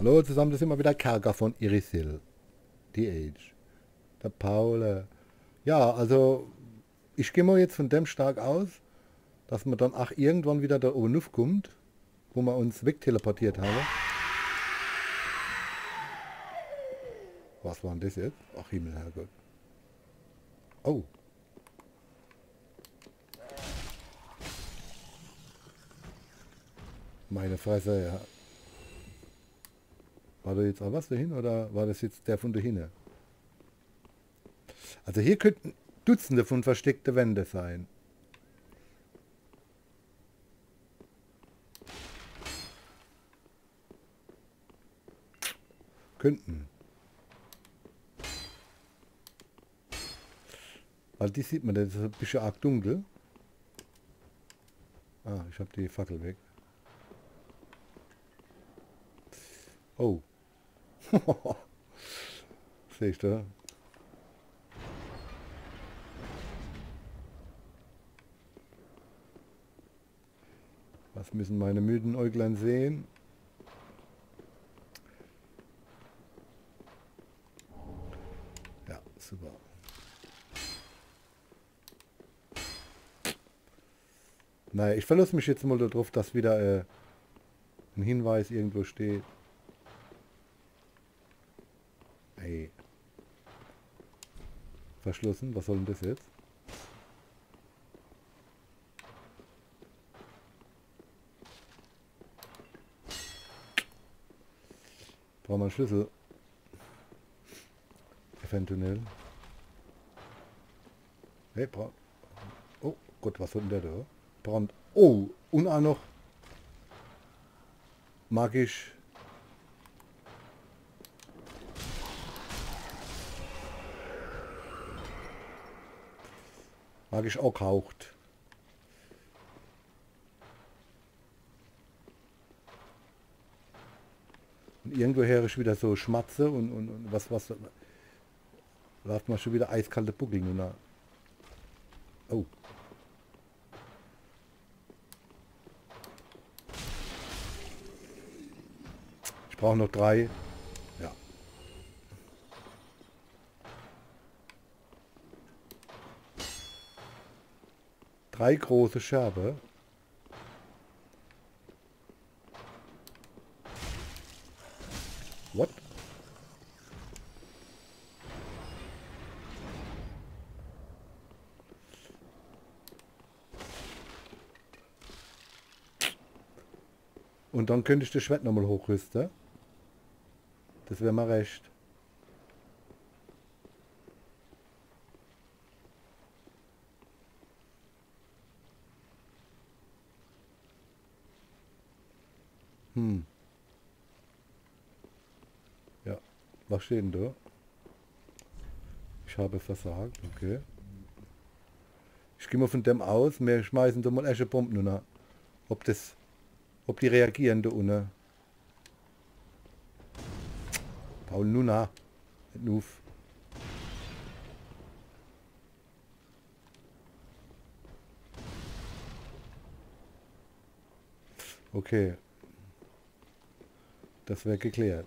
Hallo zusammen, das ist immer wieder Kerker von Irithyll. Der Paule. Ja, also ich gehe mal jetzt von dem stark aus, dass man dann auch irgendwann wieder da oben kommt, wo wir uns wegteleportiert haben. Was war denn das jetzt? Ach Himmel, Herrgott. Oh. Meine Fresse, ja. War da jetzt auch was dahin oder war das jetzt der von dahin? Also hier könnten Dutzende von versteckten Wände sein. Könnten. Weil die sieht man, das ist ein bisschen arg dunkel. Ah, ich habe die Fackel weg. Oh. Sehe ich da? Was müssen meine müden Äuglein sehen? Ja, super. Naja, ich verlasse mich jetzt mal darauf, dass wieder ein Hinweis irgendwo steht. Hey. Verschlossen, was soll denn das jetzt? Brauchen wir einen Schlüssel. Eventuell. Hey, oh Gott, was soll denn der da? Brand. Oh, und auch noch magisch. Magisch auch haucht. Und irgendwo höre ich wieder so Schmatze und was. Läuft man schon wieder eiskalte Buckel. Oh. Ich brauche noch 3. Ja. Drei große Scherbe. What? Und dann könnte ich das Schwert nochmal hochrüsten. Das wäre mal recht. Ja, was steht denn da? Ich habe versagt, okay. Ich gehe mal von dem aus, wir schmeißen da mal Eschebomben runter. Ob die reagieren da unten. Paul Nuna. Nuf. Okay. Das wäre geklärt.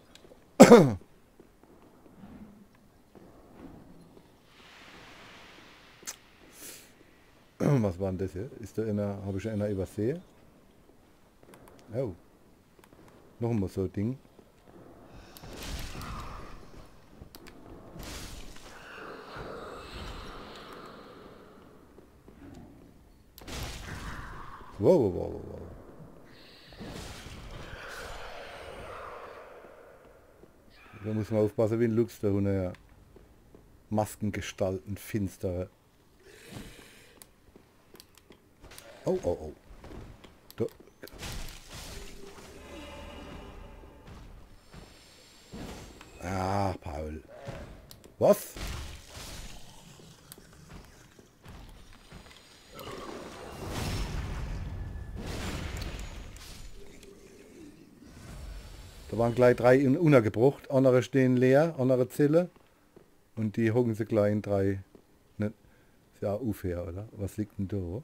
Was war denn das hier? Ist da einer, habe ich einer übersehen? Oh. Noch mal so ein Ding. Wow. Da muss man aufpassen wie ein Luchs da unten, ja. Maskengestalten, finstere. Oh. Da. Ah, Paul. Was? Da waren gleich 3 untergebracht. Andere stehen leer, andere Zelle. Und die hocken sie gleich in 3. Ne? Ist ja unfair, oder? Was liegt denn da?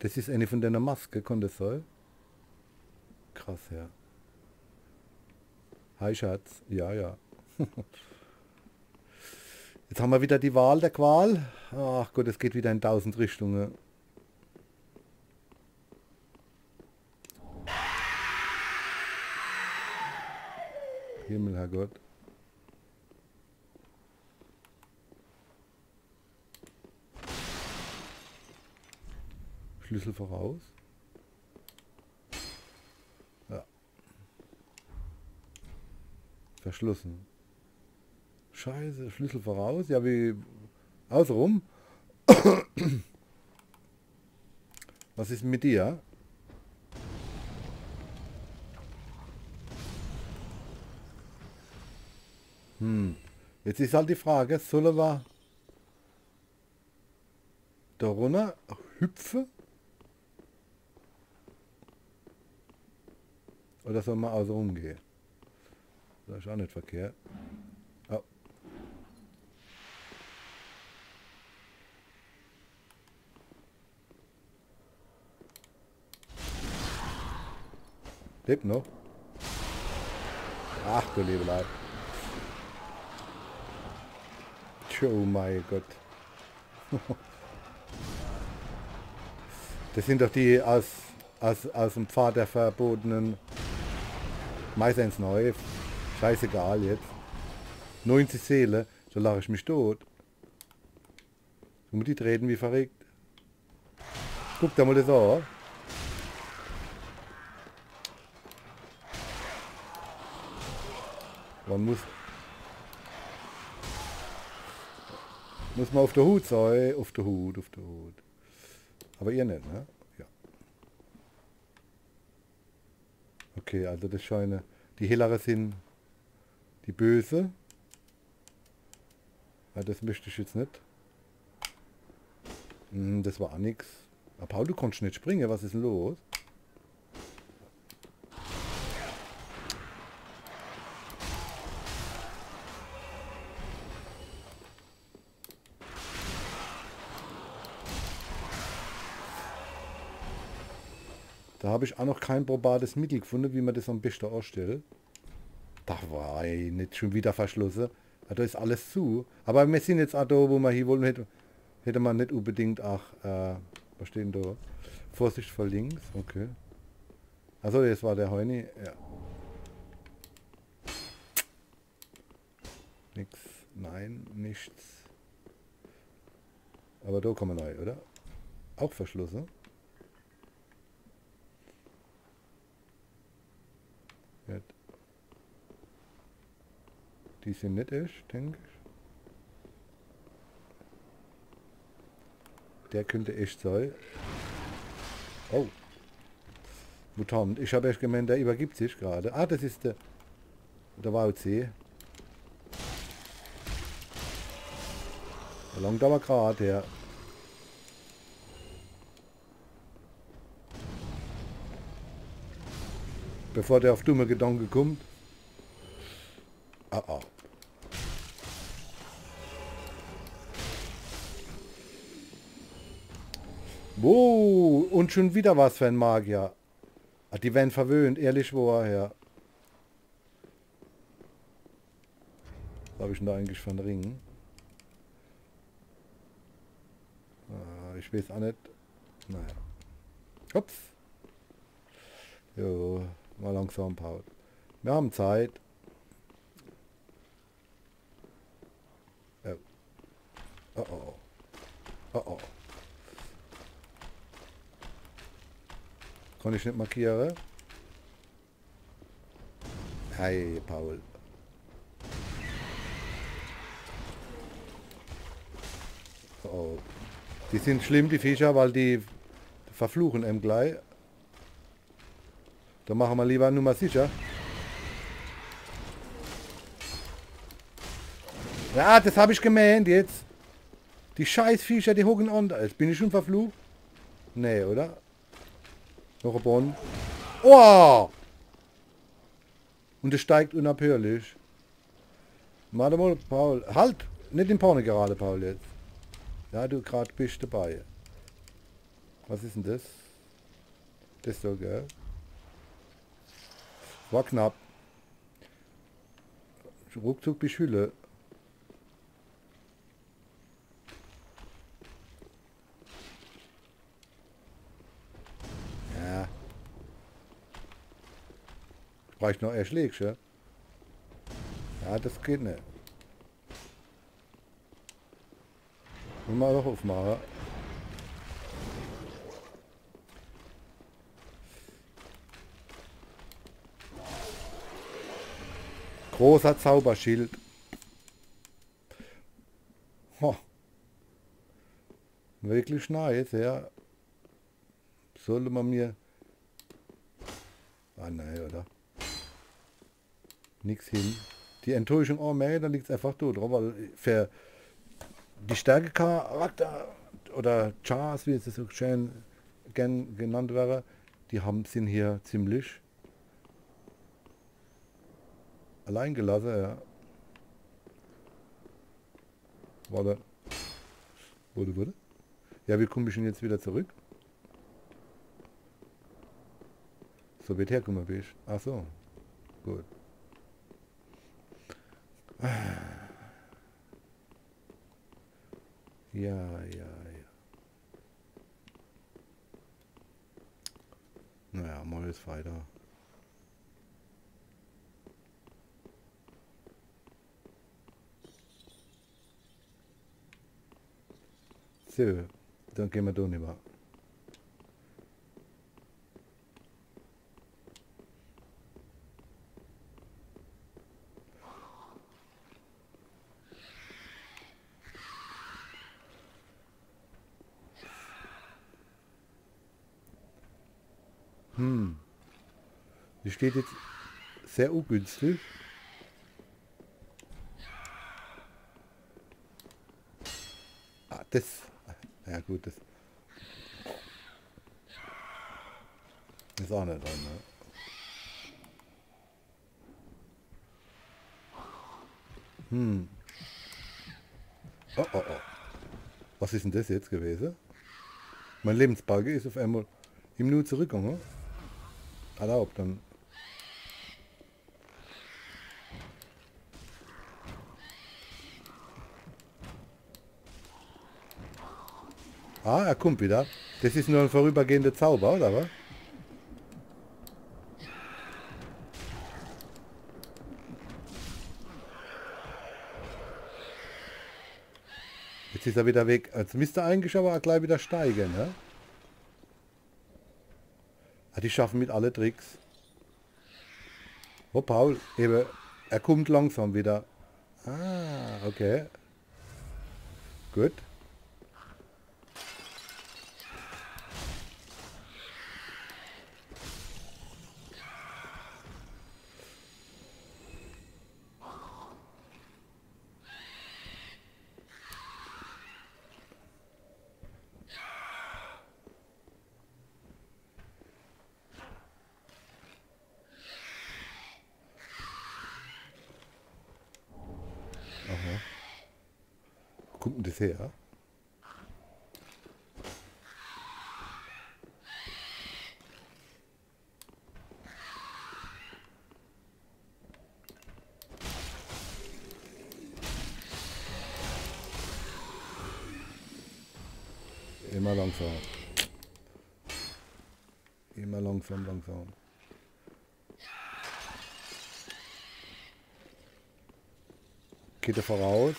Das ist eine von deiner Maske, kann das sein? Krass, ja. Hi Schatz. Ja, ja. Jetzt haben wir wieder die Wahl der Qual. Ach Gott, es geht wieder in 1000 Richtungen. Himmel, Herrgott. Schlüssel voraus. Ja. Verschlossen. Scheiße, Schlüssel voraus. Ja, wie... Außenrum. Was ist mit dir? Jetzt ist halt die Frage, sollen wir da runter hüpfen? Oder sollen wir außen rumgehen? Das ist auch nicht verkehrt. Oh. Lebt noch? Ach du liebe Leid. Oh mein Gott. Das sind doch die aus dem Pfad der Verbotenen. Meistens neu. Scheißegal jetzt. 90 Seele. So lache ich mich tot. Und die treten wie verrückt. Guck da mal das an. Man muss man auf der Hut sein, auf der Hut. Aber ihr nicht, ne? Ja. Okay, also das scheinen, die hellere sind die böse. Ja, das möchte ich jetzt nicht. Das war nix. Aber Paul, du konntest nicht springen, was ist denn los? Da habe ich auch noch kein probates Mittel gefunden, wie man das am besten ausstellt. Da war ich nicht schon wieder verschlossen. Ja, da ist alles zu. Aber wir sind jetzt auch da, wo wir hier wollen. Hätte man nicht unbedingt auch... was steht denn da? Vorsicht vor links. Okay. Also das war der Heini. Ja. Nix. Nein, nichts. Aber da kommen wir neu, oder? Auch verschlossen. Die sind nicht echt, denke ich. Der könnte echt sein. Oh. Mutant. Ich habe echt gemeint, der übergibt sich gerade. Ah, das ist der... Der Wauzi. Der langt aber gerade, ja. Bevor der auf dumme Gedanken kommt. Ah, ah. Wow, und schon wieder was für ein Magier. Ach, die werden verwöhnt, ehrlich woher. Was habe ich denn da eigentlich von Ringen? Ah, ich weiß auch nicht. Naja. Ups. Jo, mal langsam Paul. Wir haben Zeit. Oh oh. Oh oh. Kann ich nicht markieren? Hey, Paul. Oh oh. Die sind schlimm, die Viecher, weil die verfluchen im gleich. Da machen wir lieber Nummer sicher. Ja, das habe ich gemeint jetzt. Die scheiß Viecher, die hocken an. Jetzt bin ich schon verflucht. Nee, oder? Noch ein Bonn. Oh! Und es steigt unaufhörlich. Warte mal, Paul. Halt! Nicht in Porno gerade, Paul, jetzt. Ja, du gerade bist dabei. Was ist denn das? Das ist doch, gell? War knapp. ruckzuck bis Hülle. Ja. Brauche ich noch erschlägst, ja? Ja, das geht nicht. Muss man auch aufmachen. Großer Zauberschild. Ho. Wirklich nice, ja. Sollte man mir... Ah nein, oder? Nix hin. Die Enttäuschung, oh man, da liegt es einfach so drauf, weil für die Stärke Charakter oder Chars, wie es so schön genannt wäre, die haben sind hier ziemlich allein gelassen, ja. Warte. Wurde. Ja, wie komme ich denn jetzt wieder zurück? So wird herkommen, bin ich. Ach so. Gut. Ja. Naja, mal jetzt weiter. So, dann gehen wir da nicht mehr. Die steht jetzt sehr ungünstig. Ah, das... Ja gut, das ist auch nicht dran, ne? Oh. Was ist denn das jetzt gewesen? Mein Lebensbalken ist auf einmal im Nu zurückgegangen. Erlaubt dann. Ah, er kommt wieder. Das ist nur ein vorübergehender Zauber, oder was? Jetzt ist er wieder weg. Jetzt müsste er eigentlich aber gleich wieder steigen, ne? Ah, die schaffen mit alle Tricks. Oh, Paul, eben, er kommt langsam wieder. Ah, okay. Gut. Kommt das her? Immer langsam. Immer langsam. Geht er voraus?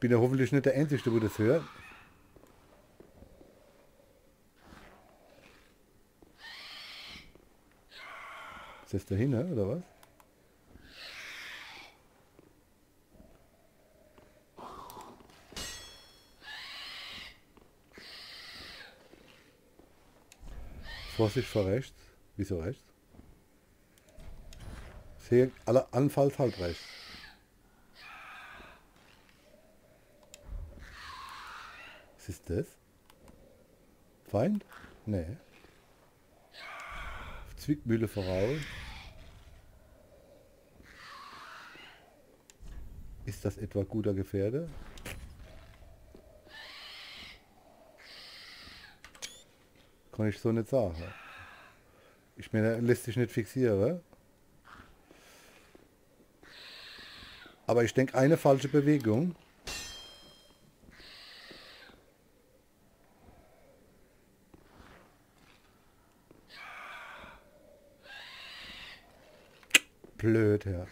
Bin ja hoffentlich nicht der Einzige, der das hört. Ist das dahinter, oder was? Vorsicht vor rechts. Wieso rechts? Sehr aller Anfalls halt rechts. Ist das? Feind? Nee. Zwickmühle voraus. Ist das etwa guter Gefährde? Kann ich so nicht sagen. Ich meine, lässt sich nicht fixieren. Aber ich denke, eine falsche Bewegung. Blöd, ja.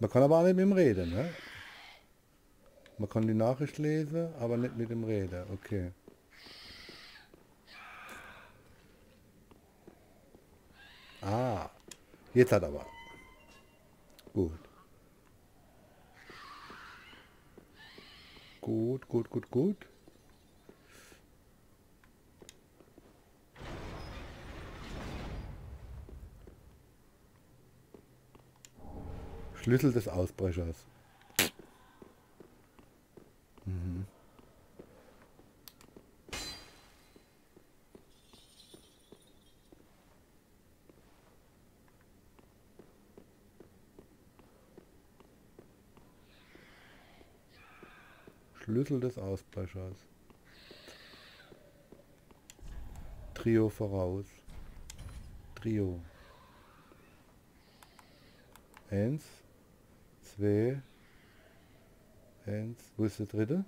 Man kann aber auch nicht mit ihm reden, ne? Man kann die Nachricht lesen, aber nicht mit dem Reden, okay. Ah, jetzt hat aber. Gut. Gut, gut, gut, gut. Schlüssel des Ausbrechers. Mhm. Schlüssel des Ausbrechers. Trio voraus. Trio. 1, 2, 1, wo ist der dritte?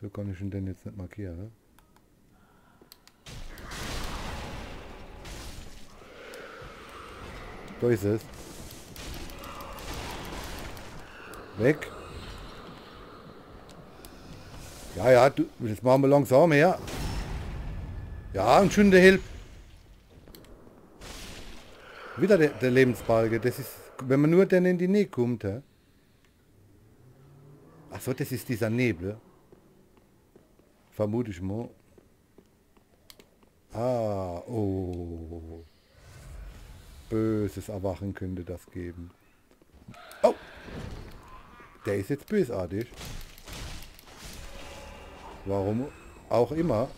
So kann ich ihn denn jetzt nicht markieren, ne? Da ist es. Weg. Ja, ja, du, das machen wir langsam her. Ja, und schön der Hilf. Wieder der Lebensbalken. Das ist, wenn man nur dann in die Nähe kommt. He? Ach so, das ist dieser Nebel. Vermute ich mal. Ah, oh. Böses Erwachen könnte das geben. Oh. Der ist jetzt bösartig. Warum auch immer.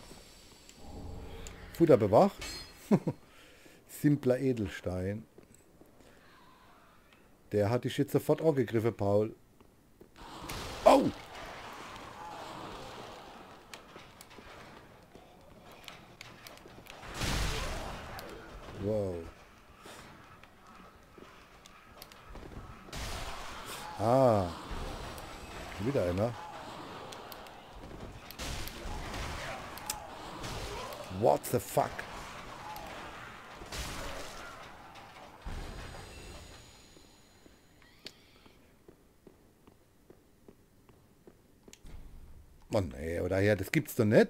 Futter bewacht. Simpler Edelstein. Der hat dich jetzt sofort angegriffen, Paul. Oh! Wow. Ah. Wieder einer. What the fuck? Mann, ey, oder ja, das gibt's doch nicht.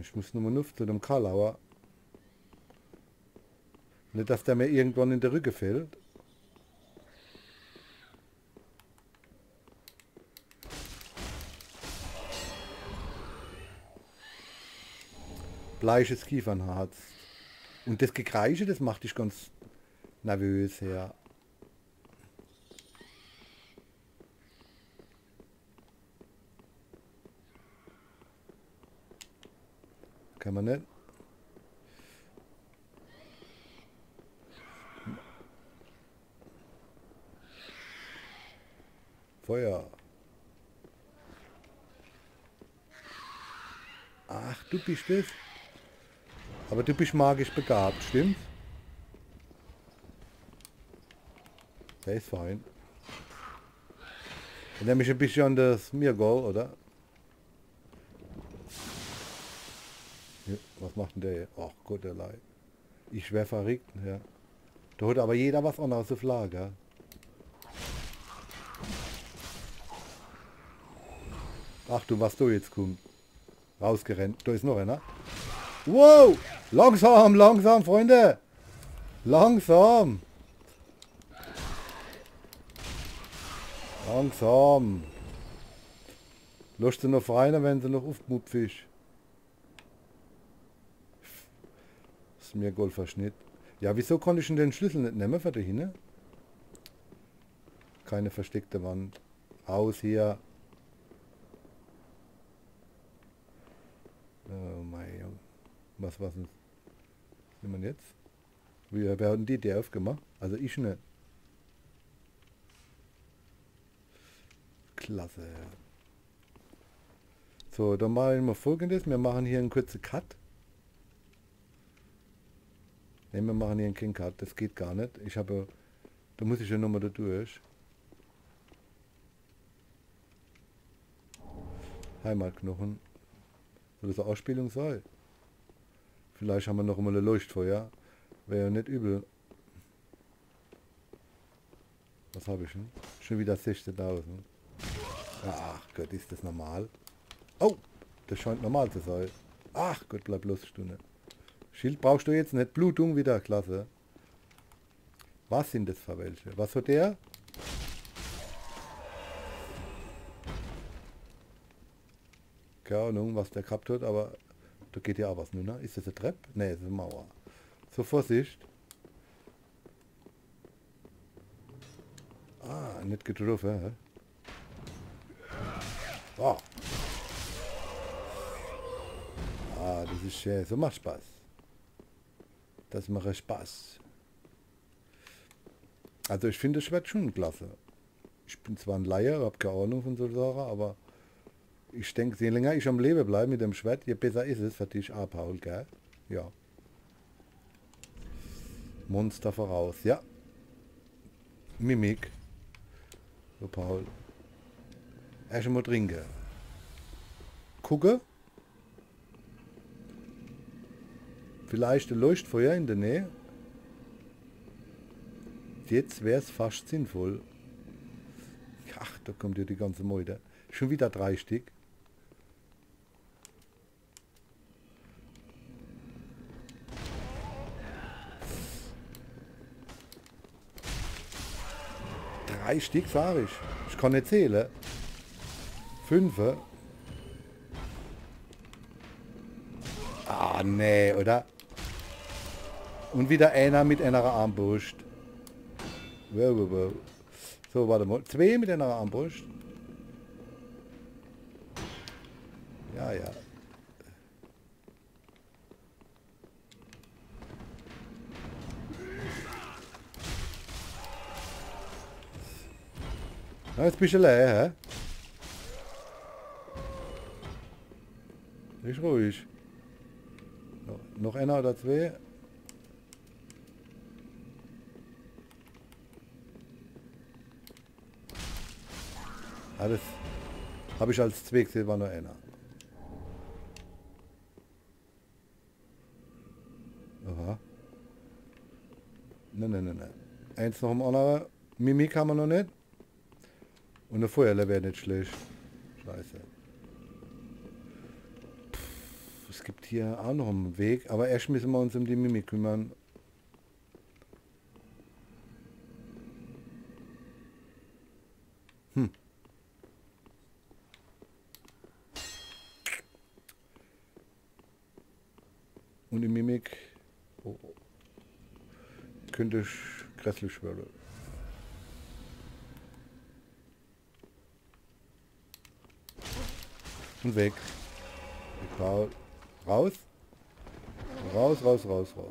Ich muss nur mal zu dem Karlauer. Nicht, dass der mir irgendwann in der Rücke fällt. Bleiches Kiefernharz. Und das Gekreische, das macht dich ganz nervös her. Kann man nicht. Feuer. Ach, du bist es. Aber du bist magisch begabt, stimmt? Der ist fein. Erinnert mich ein bisschen an das Mir-Gol, oder? Ja, was macht denn der hier? Ach Gott, der Leid. Ich wäre verrückt, ja. Da hat aber jeder was anderes auf Lager. Ach du, was du jetzt kommst. Rausgerennt. Da ist noch einer. Wow! Langsam, langsam, Freunde! Langsam! Langsam! Lass sie noch rein, wenn sie noch aufmupfig ist. Das ist mir Golferschnitt. Ja, wieso konnte ich denn den Schlüssel nicht nehmen für die Hinne? Keine versteckte Wand. Haus hier. Oh mein Gott. Was war's denn? Sind wir jetzt? Wir werden die der aufgemacht. Also ich nicht. Klasse. So, dann machen wir Folgendes. Wir machen hier einen kurzen Cut. Ne, wir machen hier einen King Cut. Das geht gar nicht. Ich habe... Da muss ich ja nochmal da durch. Heimatknochen. Soll das eine Ausspielung sein? Vielleicht haben wir noch einmal ein Leuchtfeuer. Wäre ja nicht übel. Was habe ich denn? Schon wieder 16.000. Ach Gott, ist das normal? Oh, das scheint normal zu sein. Ach Gott, bleib bloß eine Stunde. Schild brauchst du jetzt nicht. Blutung wieder, klasse. Was sind das für welche? Was hat der? Keine Ahnung, was der gehabt hat, aber da geht ja auch was, ne? Ist das eine Treppe? Ne, ist eine Mauer. So, Vorsicht. Ah, nicht getroffen, hä? Oh. Ah, das ist schön. So macht Spaß. Das macht Spaß. Also ich finde das Schwert schon klasse. Ich bin zwar ein Laie, habe keine Ahnung von so Sachen, aber ich denke, je länger ich am Leben bleibe mit dem Schwert, je besser ist es für dich, ah, Paul, gell? Ja. Monster voraus, ja. Mimik. So, Paul. Erst mal trinken. Gucke. Vielleicht ein Leuchtfeuer in der Nähe. Jetzt wäre es fast sinnvoll. Ach, da kommt ja die ganze Meute. Schon wieder 3 Stück. Drei Stück fahre ich. Ich kann nicht zählen. 5. Ah, nee, oder? Und wieder einer mit einer Armbrust. So, warte mal. 2 mit einer Armbrust. Ja, ja. Na, jetzt bist du leer, hä? Nicht ruhig. Noch einer oder 2. Alles habe ich als 2 gesehen, war nur einer. Aha. Nein, nein, nein, nein. Eins noch im anderen. Mimik haben wir noch nicht. Und eine Feuerwehr wäre nicht schlecht. Scheiße. Es gibt hier auch noch einen Weg, aber erst müssen wir uns um die Mimik kümmern. Hm. Und die Mimik... Oh, oh. Könnte ich grässlich werden. Und weg. Raus. Raus, raus, raus, raus.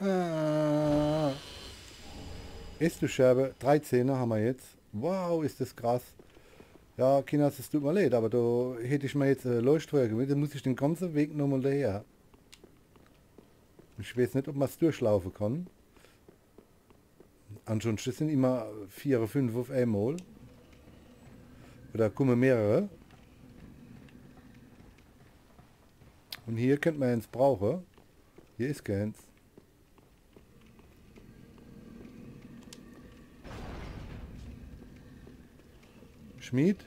Ah. Ist du Scherbe? 13 haben wir jetzt. Wow, ist das krass. Ja, Kinder, es tut mir leid, aber da hätte ich mir jetzt Leuchtfeuer gewählt, dann muss ich den ganzen Weg nochmal daher. Ich weiß nicht, ob man es durchlaufen kann. Ansonsten sind immer 4 oder 5 auf einmal. Oder kommen mehrere. Und hier könnte man eins brauchen. Hier ist keins. Schmied.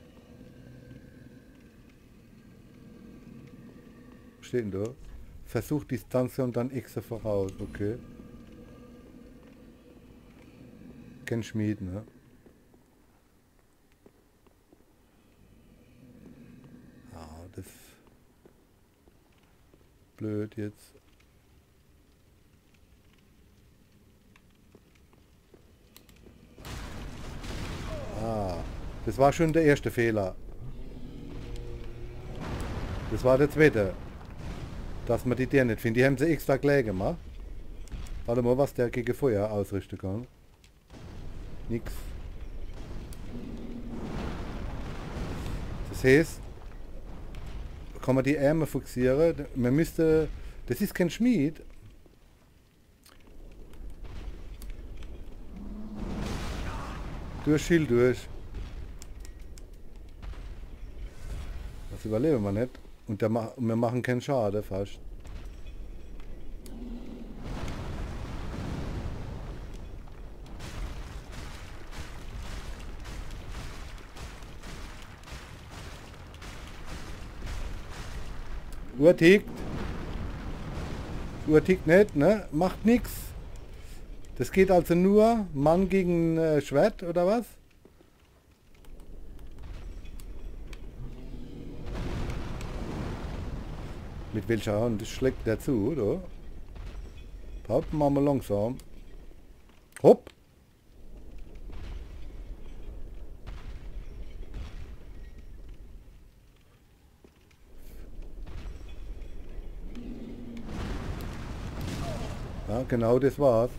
Stehen da. Versuch Distanz und dann X voraus, okay. Kein Schmied, ne? Ah, das ist blöd jetzt. Ah, das war schon der erste Fehler. Das war der zweite. Dass man die Tiere nicht finden. Die haben sie extra gleich gemacht. Warte mal, was der gegen Feuer ausrichten kann. Nix. Das heißt, kann man die Ärmel fuchsieren. Man müsste... Das ist kein Schmied. Durch Schild durch. Das überleben wir nicht. Und wir machen keinen Schaden fast. Uhr tickt. Uhr tickt nicht, ne? Macht nichts. Das geht also nur Mann gegen Schwert oder was? Mit welcher Hand schlägt der zu, oder? Pappen wir mal langsam. Hopp! Ja, genau das war's.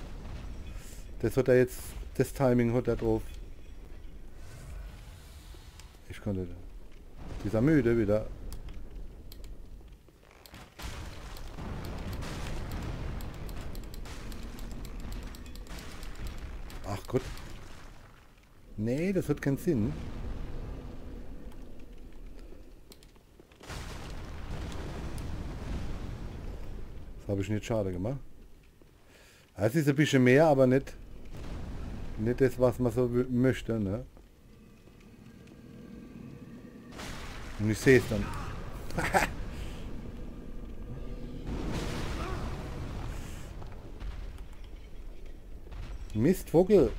Das hat er jetzt, das Timing hat er drauf. Ich konnte da. Dieser müde wieder. Ach Gott. Nee, das hat keinen Sinn. Das habe ich nicht schade gemacht. Es ist ein bisschen mehr, aber nicht das, was man so möchte, ne? Und ich sehe es dann. Mist, Vogel.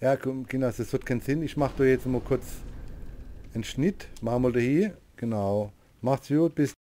Ja, komm, Kinder, das hat keinen Sinn. Ich mache da jetzt mal kurz einen Schnitt. Machen wir da hier. Genau. Macht's gut, bis